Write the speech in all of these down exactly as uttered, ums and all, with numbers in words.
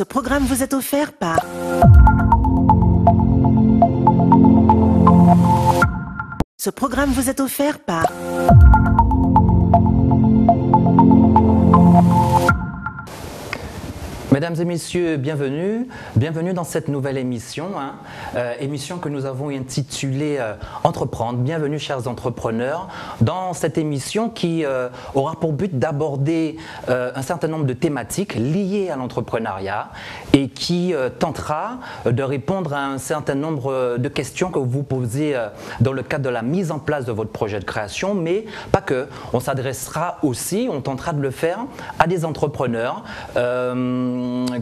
Ce programme vous est offert par... Ce programme vous est offert par... Mesdames et messieurs, bienvenue. Bienvenue dans cette nouvelle émission, hein, euh, émission que nous avons intitulée euh, « Entreprendre ». Bienvenue, chers entrepreneurs, dans cette émission qui euh, aura pour but d'aborder euh, un certain nombre de thématiques liées à l'entrepreneuriat et qui euh, tentera de répondre à un certain nombre de questions que vous posez euh, dans le cadre de la mise en place de votre projet de création, mais pas que. On s'adressera aussi, on tentera de le faire à des entrepreneurs euh,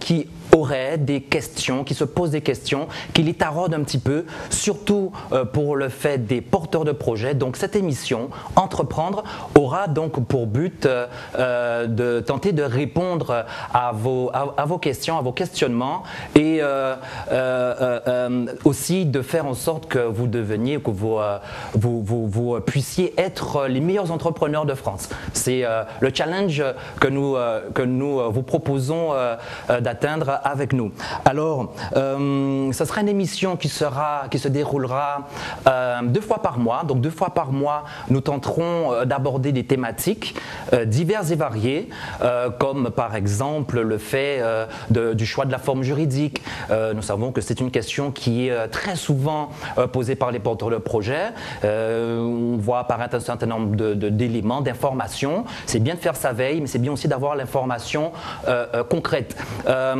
qui auraient des questions, qui se posent des questions, qui les taraudent un petit peu, surtout pour le fait des porteurs de projets. Donc cette émission, Entreprendre, aura donc pour but euh, de tenter de répondre à vos, à, à vos questions, à vos questionnements et euh, euh, euh, aussi de faire en sorte que vous deveniez, que vous, euh, vous, vous, vous puissiez être les meilleurs entrepreneurs de France. C'est euh, le challenge que nous, euh, que nous euh, vous proposons euh, d'atteindre avec nous. Alors, euh, ce sera une émission qui, sera, qui se déroulera euh, deux fois par mois. Donc deux fois par mois, nous tenterons euh, d'aborder des thématiques euh, diverses et variées, euh, comme par exemple le fait euh, de, du choix de la forme juridique. Euh, nous savons que c'est une question qui est euh, très souvent euh, posée par les porteurs de projets. Euh, on voit apparaître un certain nombre d'éléments, d'informations. C'est bien de faire sa veille, mais c'est bien aussi d'avoir l'information euh, euh, concrète. Euh,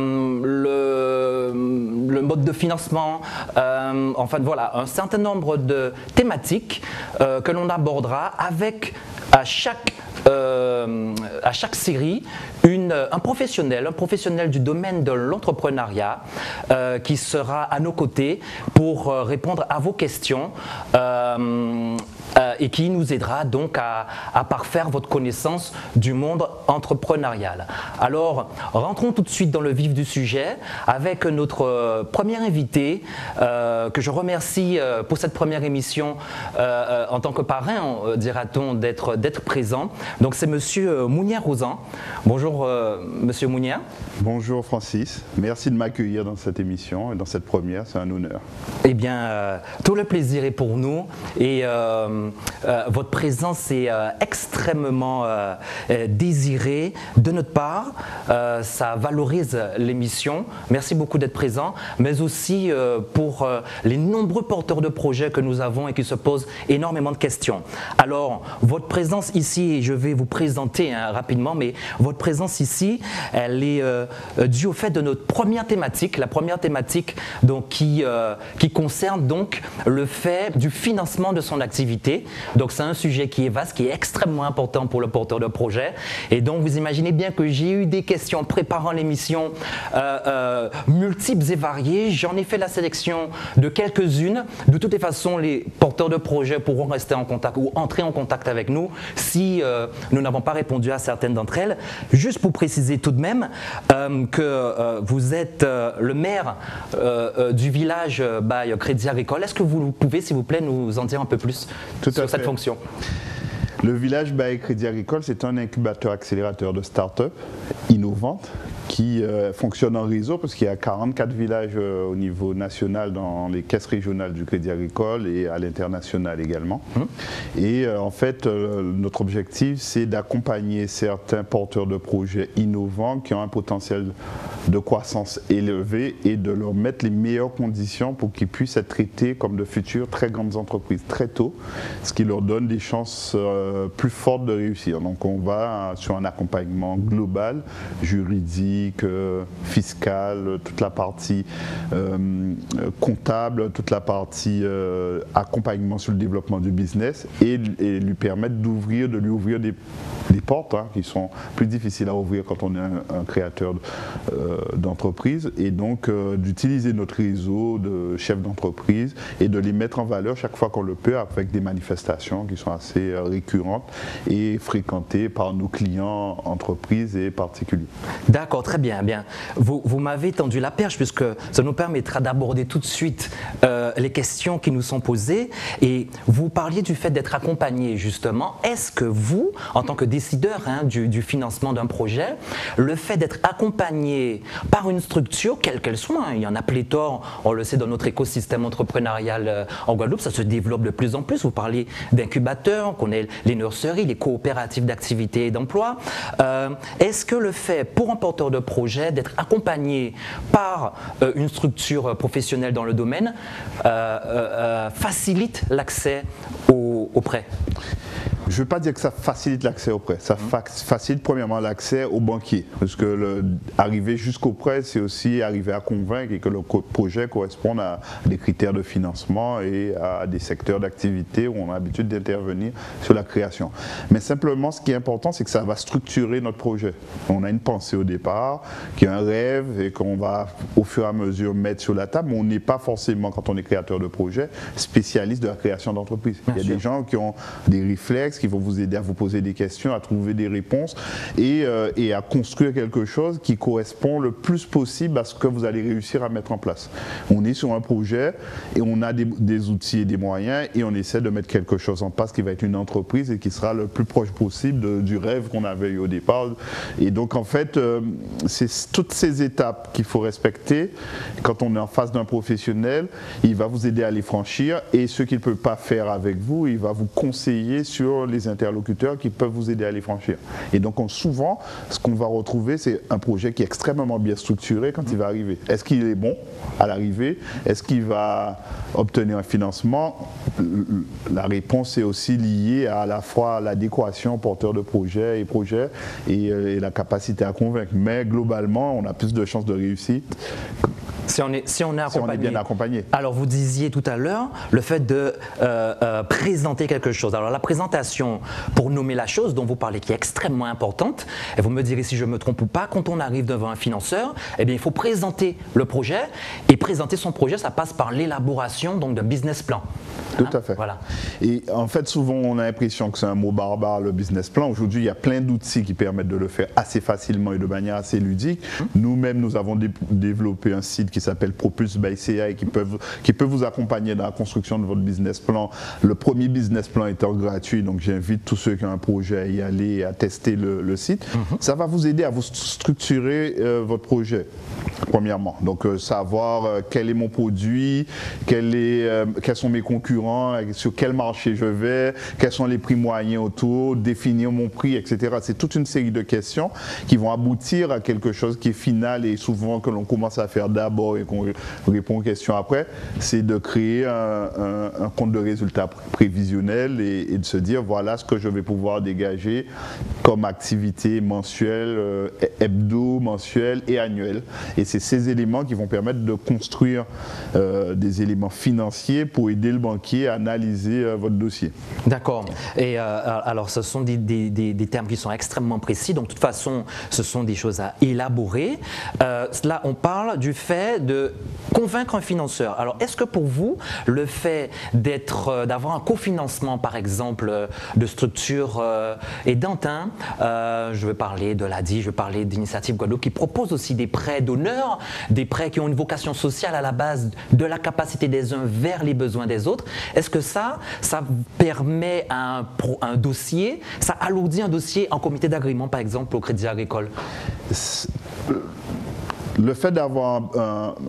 le, le mode de financement, euh, enfin voilà, un certain nombre de thématiques euh, que l'on abordera avec à chaque, euh, à chaque série une, un professionnel, un professionnel du domaine de l'entrepreneuriat euh, qui sera à nos côtés pour répondre à vos questions euh, Euh, et qui nous aidera donc à, à parfaire votre connaissance du monde entrepreneurial. Alors, rentrons tout de suite dans le vif du sujet avec notre premier invité, euh, que je remercie euh, pour cette première émission euh, euh, en tant que parrain, euh, dira-t-on, d'être d'être présent. Donc, c'est Monsieur Mounier-Rozan. Bonjour, euh, Monsieur Mounier. Bonjour, Francis. Merci de m'accueillir dans cette émission et dans cette première. C'est un honneur. Eh bien, euh, tout le plaisir est pour nous et euh, Euh, votre présence est euh, extrêmement euh, euh, désirée de notre part. Euh, ça valorise l'émission. Merci beaucoup d'être présent, mais aussi euh, pour euh, les nombreux porteurs de projets que nous avons et qui se posent énormément de questions. Alors, votre présence ici, et je vais vous présenter hein, rapidement, mais votre présence ici, elle est euh, due au fait de notre première thématique, la première thématique donc, qui, euh, qui concerne donc le fait du financement de son activité. Donc c'est un sujet qui est vaste, qui est extrêmement important pour le porteur de projet. Et donc vous imaginez bien que j'ai eu des questions préparant l'émission euh, euh, multiples et variées. J'en ai fait la sélection de quelques-unes. De toutes les façons, les porteurs de projet pourront rester en contact ou entrer en contact avec nous si euh, nous n'avons pas répondu à certaines d'entre elles. Juste pour préciser tout de même euh, que euh, vous êtes euh, le maire euh, euh, du village euh, by Crédit Agricole. Est-ce que vous pouvez, s'il vous plaît, nous en dire un peu plus Tout sur à cette fait. fonction? Le village by Crédit Agricole, c'est un incubateur accélérateur de start-up innovantes qui euh, fonctionne en réseau parce qu'il y a quarante-quatre villages euh, au niveau national dans les caisses régionales du Crédit Agricole et à l'international également. Mmh. Et euh, en fait, euh, notre objectif, c'est d'accompagner certains porteurs de projets innovants qui ont un potentiel de croissance élevé et de leur mettre les meilleures conditions pour qu'ils puissent être traités comme de futures très grandes entreprises très tôt, ce qui leur donne des chances euh, plus fortes de réussir. Donc on va sur un accompagnement global, juridique, euh, fiscal, toute la partie euh, comptable, toute la partie euh, accompagnement sur le développement du business et, et lui permettre d'ouvrir, de lui ouvrir des, des portes hein, qui sont plus difficiles à ouvrir quand on est un, un créateur euh, d'entreprise et donc euh, d'utiliser notre réseau de chefs d'entreprise et de les mettre en valeur chaque fois qu'on le peut avec des manifestations qui sont assez euh, récurrentes et fréquentées par nos clients, entreprises et particuliers. D'accord, très bien, bien. Vous, vous m'avez tendu la perche puisque ça nous permettra d'aborder tout de suite euh, les questions qui nous sont posées. Et vous parliez du fait d'être accompagné, justement. Est-ce que vous, en tant que décideur hein, du, du financement d'un projet, le fait d'être accompagné par une structure, quelle qu'elle soit, hein, il y en a pléthore, on le sait dans notre écosystème entrepreneurial euh, en Guadeloupe, ça se développe de plus en plus. Vous parlez d'incubateurs, on connaît les nurseries, les coopératives d'activité et d'emploi. Euh, Est-ce que le fait, pour un porteur de projet, d'être accompagné par euh, une structure professionnelle dans le domaine, euh, euh, facilite l'accès au, au prêt? Je ne veux pas dire que ça facilite l'accès au prêt. Ça facilite premièrement l'accès aux banquiers. Parce que le, arriver jusqu'au prêt, c'est aussi arriver à convaincre et que le projet corresponde à des critères de financement et à des secteurs d'activité où on a l'habitude d'intervenir sur la création. Mais simplement, ce qui est important, c'est que ça va structurer notre projet. On a une pensée au départ, qui est un rêve et qu'on va au fur et à mesure mettre sur la table. Mais on n'est pas forcément, quand on est créateur de projet, spécialiste de la création d'entreprise. Il y a des gens qui ont des réflexes qui vont vous aider à vous poser des questions, à trouver des réponses et, euh, et à construire quelque chose qui correspond le plus possible à ce que vous allez réussir à mettre en place. On est sur un projet et on a des, des outils et des moyens et on essaie de mettre quelque chose en place qui va être une entreprise et qui sera le plus proche possible de, du rêve qu'on avait eu au départ. Et donc en fait, euh, c'est toutes ces étapes qu'il faut respecter. Quand on est en face d'un professionnel, il va vous aider à les franchir et ce qu'il ne peut pas faire avec vous, il va vous conseiller sur les interlocuteurs qui peuvent vous aider à les franchir. Et donc on, souvent, ce qu'on va retrouver, c'est un projet qui est extrêmement bien structuré quand il va arriver. Est-ce qu'il est bon à l'arrivée? Est-ce qu'il va obtenir un financement? La réponse est aussi liée à, à la fois à l'adéquation porteur de projet et projet et, et la capacité à convaincre. Mais globalement, on a plus de chances de réussite si on est, si on est, accompagné. Si on est bien accompagné. Alors vous disiez tout à l'heure le fait de euh, euh, présenter quelque chose. Alors la présentation, pour nommer la chose dont vous parlez, qui est extrêmement importante, et vous me direz si je me trompe ou pas, quand on arrive devant un financeur, eh bien, il faut présenter le projet, et présenter son projet, ça passe par l'élaboration d'un business plan. Tout à fait. Hein, voilà. Et en fait, souvent, on a l'impression que c'est un mot barbare, le business plan. Aujourd'hui, il y a plein d'outils qui permettent de le faire assez facilement et de manière assez ludique. Hum. Nous-mêmes, nous avons dé développé un site qui s'appelle Propulse by C I, qui, peuvent, qui peut vous accompagner dans la construction de votre business plan. Le premier business plan étant gratuit, donc j'invite tous ceux qui ont un projet à y aller, à tester le, le site. Mm-hmm. Ça va vous aider à vous structurer euh, votre projet, premièrement. Donc euh, savoir euh, quel est mon produit, quel est, euh, quels sont mes concurrents, sur quel marché je vais, quels sont les prix moyens autour, définir mon prix, et cetera. C'est toute une série de questions qui vont aboutir à quelque chose qui est final et souvent que l'on commence à faire d'abord et qu'on répond aux questions après, c'est de créer un, un, un compte de résultats prévisionnel et, et de se dire voilà ce que je vais pouvoir dégager comme activité mensuelle, euh, hebdo, mensuelle et annuelle. Et c'est ces éléments qui vont permettre de construire euh, des éléments financiers pour aider le banquier à analyser euh, votre dossier. D'accord. Et euh, alors ce sont des, des, des, des termes qui sont extrêmement précis, donc de toute façon ce sont des choses à élaborer. Euh, là on parle du fait de convaincre un financeur. Alors, est-ce que pour vous, le fait d'être, d'avoir un cofinancement, par exemple, de structures euh, aidantes, hein, euh, je veux parler de l'A D I, je veux parler d'Initiative Guadeloupe, qui propose aussi des prêts d'honneur, des prêts qui ont une vocation sociale à la base de la capacité des uns vers les besoins des autres. Est-ce que ça, ça permet à un, à un dossier, ça alourdit un dossier en comité d'agrément, par exemple, au Crédit Agricole? Le fait d'avoir un,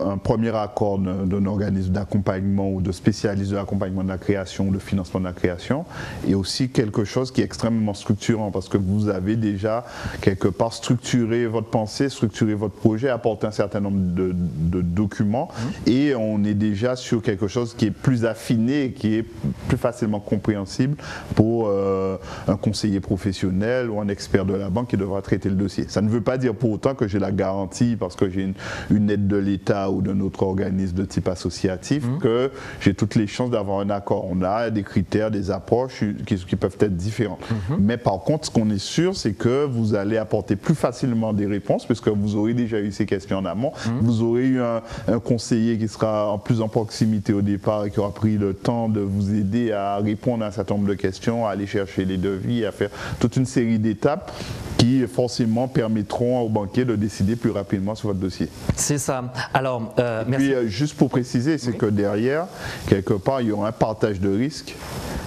un, un premier accord d'un organisme d'accompagnement ou de spécialiste de l'accompagnement de la création ou de financement de la création est aussi quelque chose qui est extrêmement structurant parce que vous avez déjà quelque part structuré votre pensée, structuré votre projet, apporté un certain nombre de, de documents et on est déjà sur quelque chose qui est plus affiné et qui est plus facilement compréhensible pour euh, un conseiller professionnel ou un expert de la banque qui devra traiter le dossier. Ça ne veut pas dire pour autant que j'ai la garantie parce que j'ai j'imagine, une aide de l'État ou d'un autre organisme de type associatif, mmh. que j'ai toutes les chances d'avoir un accord. On a des critères, des approches qui, qui peuvent être différentes. Mmh. Mais par contre, ce qu'on est sûr, c'est que vous allez apporter plus facilement des réponses, puisque vous aurez déjà eu ces questions en amont. Mmh. Vous aurez eu un, un conseiller qui sera en plus en proximité au départ et qui aura pris le temps de vous aider à répondre à un certain nombre de questions, à aller chercher les devis, à faire toute une série d'étapes qui forcément permettront aux banquiers de décider plus rapidement sur votre dossier. C'est ça. Alors, euh, merci. Et puis, euh, juste pour préciser, c'est oui. que derrière, quelque part, il y aura un partage de risques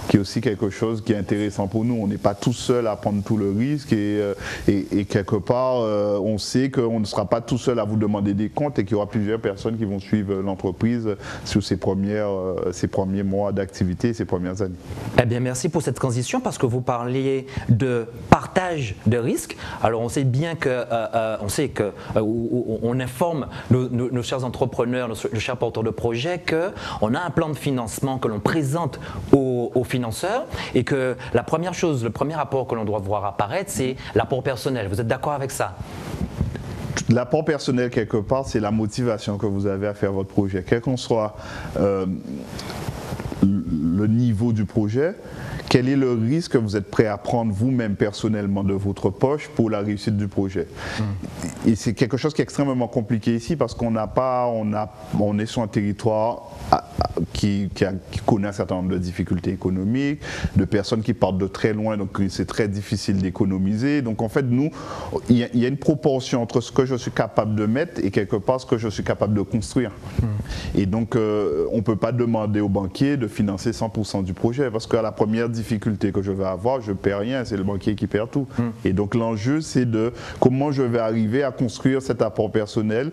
qui est aussi quelque chose qui est intéressant pour nous. On n'est pas tout seul à prendre tout le risque et, euh, et, et quelque part, euh, on sait qu'on ne sera pas tout seul à vous demander des comptes et qu'il y aura plusieurs personnes qui vont suivre l'entreprise sur ses, premières, euh, ses premiers mois d'activité, ses premières années. Eh bien, merci pour cette transition parce que vous parliez de partage de risques. Alors, on sait bien que, euh, euh, on, sait que euh, on informe nos, nos, nos chers entrepreneurs, nos, nos chers porteurs de projets qu'on a un plan de financement que l'on présente aux, aux financeurs et que la première chose, le premier apport que l'on doit voir apparaître, c'est l'apport personnel. Vous êtes d'accord avec ça ? L'apport personnel, quelque part, c'est la motivation que vous avez à faire votre projet. Quel qu'en soit euh, le niveau du projet, quel est le risque que vous êtes prêt à prendre vous-même personnellement de votre poche pour la réussite du projet? Mmh. Et c'est quelque chose qui est extrêmement compliqué ici parce qu'on n'a pas, on, a, on est sur un territoire qui, qui, a, qui connaît un certain nombre de difficultés économiques, de personnes qui partent de très loin, donc c'est très difficile d'économiser. Donc en fait, nous, il y, y a une proportion entre ce que je suis capable de mettre et quelque part ce que je suis capable de construire. Mmh. Et donc, euh, on ne peut pas demander aux banquiers de financer cent pour cent du projet parce qu'à la première difficulté que je vais avoir, je ne perds rien, c'est le banquier qui perd tout. Mm. Et donc l'enjeu, c'est de comment je vais arriver à construire cet apport personnel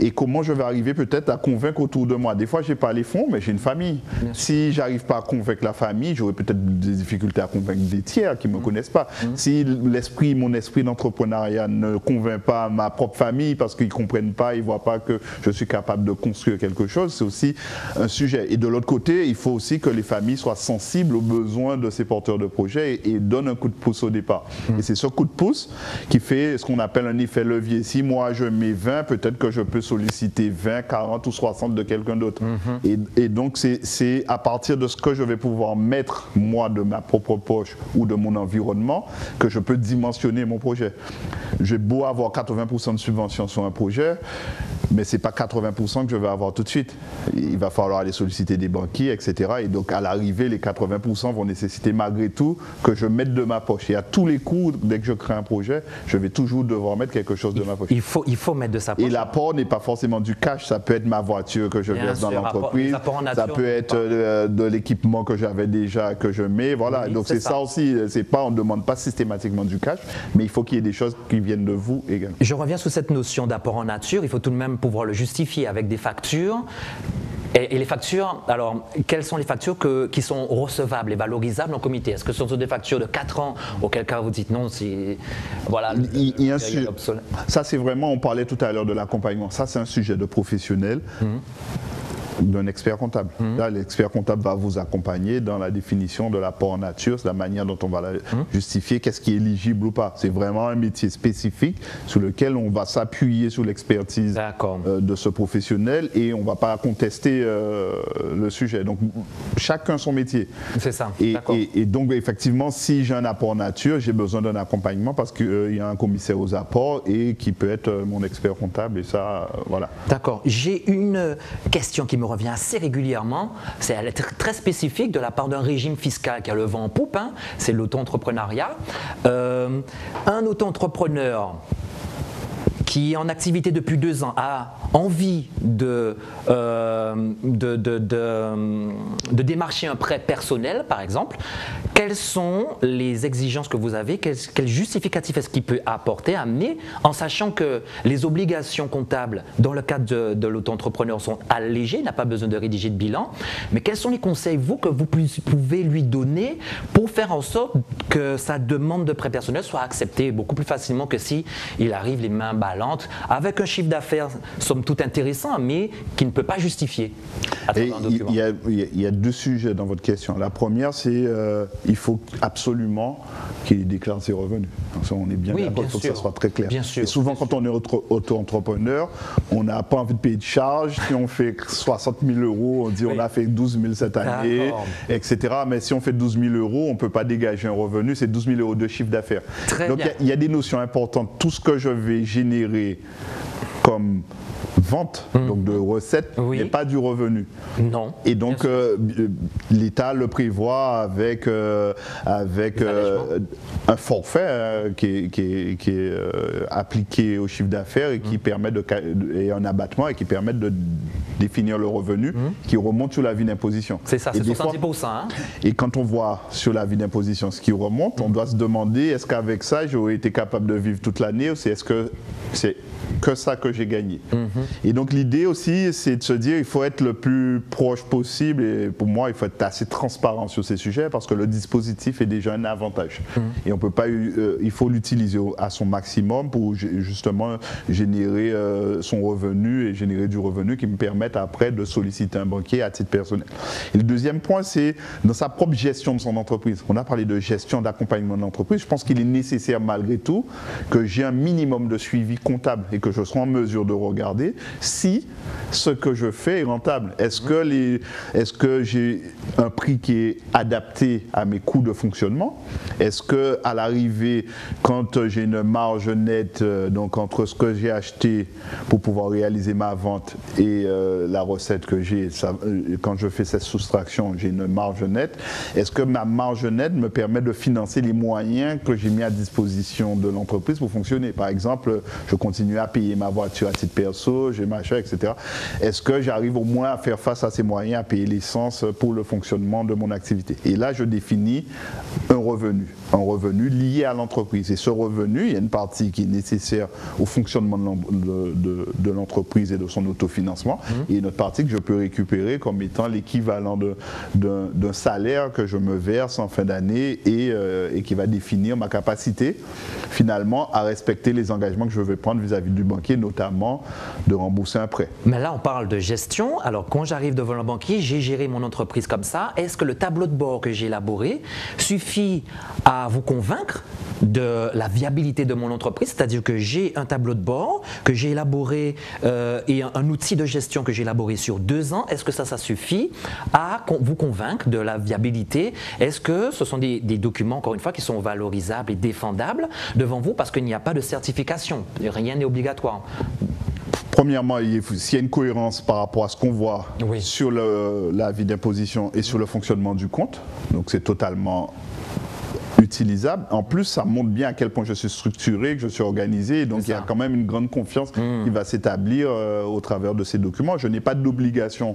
et comment je vais arriver peut-être à convaincre autour de moi. Des fois, je n'ai pas les fonds, mais j'ai une famille. Bien si je n'arrive pas à convaincre la famille, j'aurai peut-être des difficultés à convaincre des tiers qui ne me mm. connaissent pas. Mm. Si l'esprit, mon esprit d'entrepreneuriat ne convainc pas ma propre famille parce qu'ils ne comprennent pas, ils ne voient pas que je suis capable de construire quelque chose, c'est aussi un sujet. Et de l'autre côté, il faut aussi que les familles soient sensibles aux besoins de de ces porteurs de projets et, et donne un coup de pouce au départ. Mmh. Et c'est ce coup de pouce qui fait ce qu'on appelle un effet levier. Si moi je mets vingt, peut-être que je peux solliciter vingt, quarante ou soixante de quelqu'un d'autre. Mmh. Et, et donc c'est à partir de ce que je vais pouvoir mettre moi de ma propre poche ou de mon environnement que je peux dimensionner mon projet. J'ai beau avoir quatre-vingts pour cent de subvention sur un projet, mais ce n'est pas quatre-vingts pour cent que je vais avoir tout de suite. Il va falloir aller solliciter des banquiers, et cetera. Et donc à l'arrivée, les quatre-vingts pour cent vont nécessiter c'était malgré tout que je mette de ma poche. Et à tous les coups, dès que je crée un projet, je vais toujours devoir mettre quelque chose de il, ma poche. Il faut, il faut mettre de sa poche. Et l'apport n'est pas forcément du cash, ça peut être ma voiture que je Bien verse sûr, dans l'entreprise, ça peut être euh, de l'équipement que j'avais déjà, que je mets, voilà. Oui, donc c'est ça. ça aussi, pas, on ne demande pas systématiquement du cash, mais il faut qu'il y ait des choses qui viennent de vous également. Je reviens sur cette notion d'apport en nature, il faut tout de même pouvoir le justifier avec des factures. Et les factures, alors, quelles sont les factures que, qui sont recevables et valorisables en comité? Est-ce que ce sont des factures de quatre ans, auquel cas vous dites non, c'est… Voilà, il, il y a un sujet. Ça c'est vraiment, on parlait tout à l'heure de l'accompagnement, ça c'est un sujet de professionnel. Mmh. D'un expert comptable. Mmh. Là, l'expert comptable va vous accompagner dans la définition de l'apport en nature, la manière dont on va la mmh. justifier, qu'est-ce qui est éligible ou pas. C'est vraiment un métier spécifique sur lequel on va s'appuyer sur l'expertise euh, de ce professionnel et on ne va pas contester euh, le sujet. Donc, chacun son métier. C'est ça. Et, et, et donc, effectivement, si j'ai un apport en nature, j'ai besoin d'un accompagnement parce qu'il euh, y a un commissaire aux apports et qui peut être euh, mon expert comptable et ça, euh, voilà. D'accord. J'ai une question qui me revient assez régulièrement, c'est très spécifique de la part d'un régime fiscal qui a le vent en poupe, hein, c'est l'auto-entrepreneuriat. Euh, un auto-entrepreneur qui est en activité depuis deux ans a envie de, euh, de, de, de, de démarcher un prêt personnel, par exemple, quelles sont les exigences que vous avez? Quel, quel justificatif est-ce qu'il peut apporter, amener, en sachant que les obligations comptables dans le cadre de, de l'auto-entrepreneur sont allégées, il n'a pas besoin de rédiger de bilan, mais quels sont les conseils, vous, que vous pouvez lui donner pour faire en sorte que sa demande de prêt personnel soit acceptée beaucoup plus facilement que si il arrive les mains balles avec un chiffre d'affaires somme toute intéressant, mais qui ne peut pas justifier à travers un document. Il y a, il y a deux sujets dans votre question. La première, c'est euh, il faut absolument qu'il déclare ses revenus. Donc ça, on est bien oui, d'accord, il faut sûr. que ça soit très clair. Bien sûr, et souvent, quand sûr. on est auto-entrepreneur, on n'a pas envie de payer de charges. Si on fait soixante mille euros, on dit oui. on a fait douze mille cette année, et cetera. Mais si on fait douze mille euros, on ne peut pas dégager un revenu, c'est douze mille euros de chiffre d'affaires. Donc il y, y a des notions importantes. Tout ce que je vais générer comme vente, mmh. donc de recettes, oui. mais pas du revenu. Non. Et donc euh, l'État le prévoit avec, euh, avec euh, un forfait euh, qui est, qui est, qui est euh, appliqué au chiffre d'affaires et qui mmh. permet de, et un abattement et qui permet de définir le revenu mmh. qui remonte sur la vie d'imposition. C'est ça, c'est soixante-dix pour cent. Hein. Et quand on voit sur la vie d'imposition ce qui remonte, mmh. on doit se demander est-ce qu'avec ça j'aurais été capable de vivre toute l'année ou c'est est-ce que c'est que ça que j'ai gagné. Mmh. Et donc l'idée aussi, c'est de se dire il faut être le plus proche possible et pour moi, il faut être assez transparent sur ces sujets parce que le dispositif est déjà un avantage. Mmh. Et on peut pas, euh, il faut l'utiliser à son maximum pour justement générer euh, son revenu et générer du revenu qui me permette après de solliciter un banquier à titre personnel. Et le deuxième point, c'est dans sa propre gestion de son entreprise. On a parlé de gestion, d'accompagnement de l'entreprise. Je pense qu'il est nécessaire malgré tout que j'ai un minimum de suivi comptable et que je sois en mesure de regarder si ce que je fais est rentable. Est-ce que les, est-ce que j'ai un prix qui est adapté à mes coûts de fonctionnement? Est-ce que à l'arrivée, quand j'ai une marge nette, donc entre ce que j'ai acheté pour pouvoir réaliser ma vente et euh, la recette que j'ai, quand je fais cette soustraction, j'ai une marge nette. Est-ce que ma marge nette me permet de financer les moyens que j'ai mis à disposition de l'entreprise pour fonctionner? Par exemple, je continue à payer ma voiture à titre perso, j'ai machin, et cetera. Est-ce que j'arrive au moins à faire face à ces moyens, à payer l'essence pour le fonctionnement de mon activité? Et là, je définis un revenu, un revenu lié à l'entreprise. Et ce revenu, il y a une partie qui est nécessaire au fonctionnement de l'entreprise et de son autofinancement, mmh. et une autre partie que je peux récupérer comme étant l'équivalent d'un salaire que je me verse en fin d'année et, euh, et qui va définir ma capacité, finalement, à respecter les engagements que je vais prendre vis-à-vis du banquier, notamment de rembourser un prêt. Mais là, on parle de gestion. Alors, quand j'arrive devant le banquier, j'ai géré mon entreprise comme ça. Est-ce que le tableau de bord que j'ai élaboré suffit à vous convaincre de la viabilité de mon entreprise? C'est-à-dire que j'ai un tableau de bord que j'ai élaboré euh, et un, un outil de gestion que j'ai élaboré sur deux ans. Est-ce que ça, ça suffit à con- vous convaincre de la viabilité? Est-ce que ce sont des, des documents, encore une fois, qui sont valorisables et défendables devant vous parce qu'il n'y a pas de certification? Rien n'est obligatoire. Premièrement, s'il y a une cohérence par rapport à ce qu'on voit oui. sur l'avis d'imposition et sur le fonctionnement du compte, donc c'est totalement utilisable. En plus, ça montre bien à quel point je suis structuré, que je suis organisé. Donc, il y a quand même une grande confiance mmh. qui va s'établir euh, au travers de ces documents. Je n'ai pas d'obligation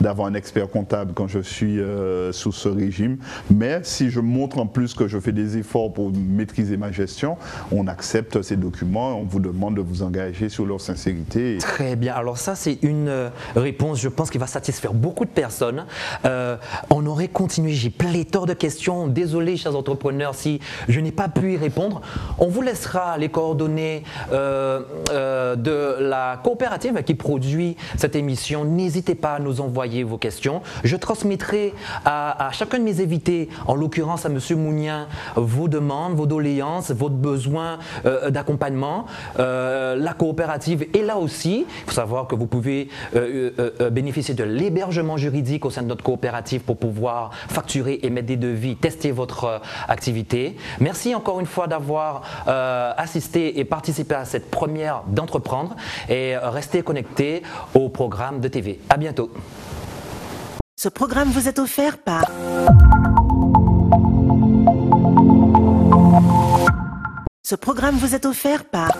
d'avoir un expert comptable quand je suis euh, sous ce régime. Mais si je montre en plus que je fais des efforts pour maîtriser ma gestion, on accepte ces documents, on vous demande de vous engager sur leur sincérité. Et... Très bien. Alors ça, c'est une réponse, je pense, qui va satisfaire beaucoup de personnes. Euh, on aurait continué. J'ai pléthore de questions. Désolé, chers entrepreneurs, si je n'ai pas pu y répondre. On vous laissera les coordonnées euh, euh, de la coopérative qui produit cette émission. N'hésitez pas à nous envoyer vos questions. Je transmettrai à, à chacun de mes invités, en l'occurrence à M. Mounien, vos demandes, vos doléances, votre besoin euh, d'accompagnement. Euh, la coopérative est là aussi. Il faut savoir que vous pouvez euh, euh, bénéficier de l'hébergement juridique au sein de notre coopérative pour pouvoir facturer, émettre des devis, tester votre euh, activité. Merci encore une fois d'avoir euh, assisté et participé à cette première d'entreprendre et restez connectés au programme de T V. À bientôt. Ce programme vous est offert par... Ce programme vous est offert par...